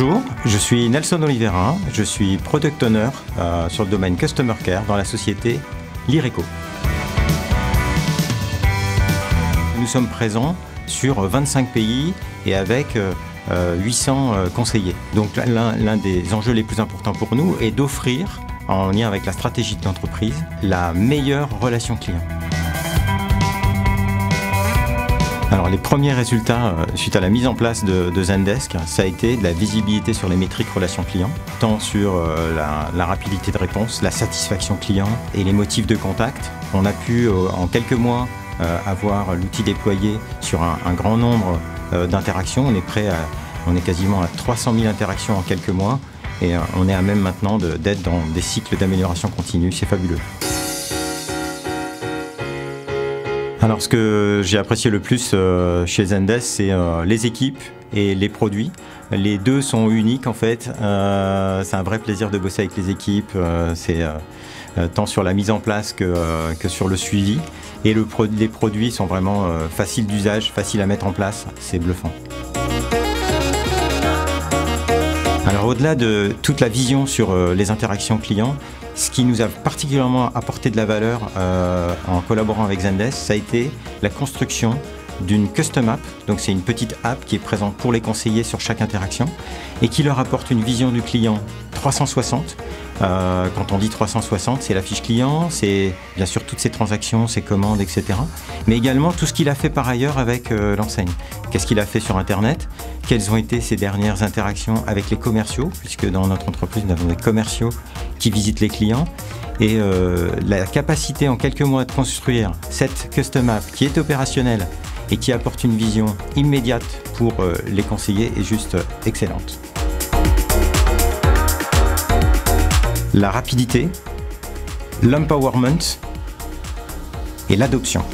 Bonjour, je suis Nelson Oliveira, je suis Product Owner sur le domaine Customer Care dans la société Lyreco. Nous sommes présents sur 25 pays et avec 800 conseillers. Donc l'un des enjeux les plus importants pour nous est d'offrir, en lien avec la stratégie de l'entreprise, la meilleure relation client. Alors les premiers résultats suite à la mise en place de Zendesk, ça a été de la visibilité sur les métriques relations clients, tant sur la rapidité de réponse, la satisfaction client et les motifs de contact. On a pu en quelques mois avoir l'outil déployé sur un grand nombre d'interactions. On est quasiment à 300 000 interactions en quelques mois et on est à même maintenant d'être dans des cycles d'amélioration continue, c'est fabuleux. Alors ce que j'ai apprécié le plus chez Zendesk, c'est les équipes et les produits. Les deux sont uniques en fait, c'est un vrai plaisir de bosser avec les équipes, c'est tant sur la mise en place que sur le suivi. Et les produits sont vraiment faciles d'usage, faciles à mettre en place, c'est bluffant. Alors au-delà de toute la vision sur les interactions clients, ce qui nous a particulièrement apporté de la valeur en collaborant avec Zendesk, ça a été la construction d'une custom app. Donc c'est une petite app qui est présente pour les conseillers sur chaque interaction et qui leur apporte une vision du client 360. Quand on dit 360, c'est la fiche client, c'est bien sûr toutes ses transactions, ses commandes, etc. Mais également tout ce qu'il a fait par ailleurs avec l'enseigne. Qu'est-ce qu'il a fait sur Internet? Quelles ont été ses dernières interactions avec les commerciaux? Puisque dans notre entreprise, nous avons des commerciaux qui visitent les clients. Et la capacité en quelques mois de construire cette custom app qui est opérationnelle et qui apporte une vision immédiate pour les conseillers est juste excellente. La rapidité, l'empowerment et l'adoption.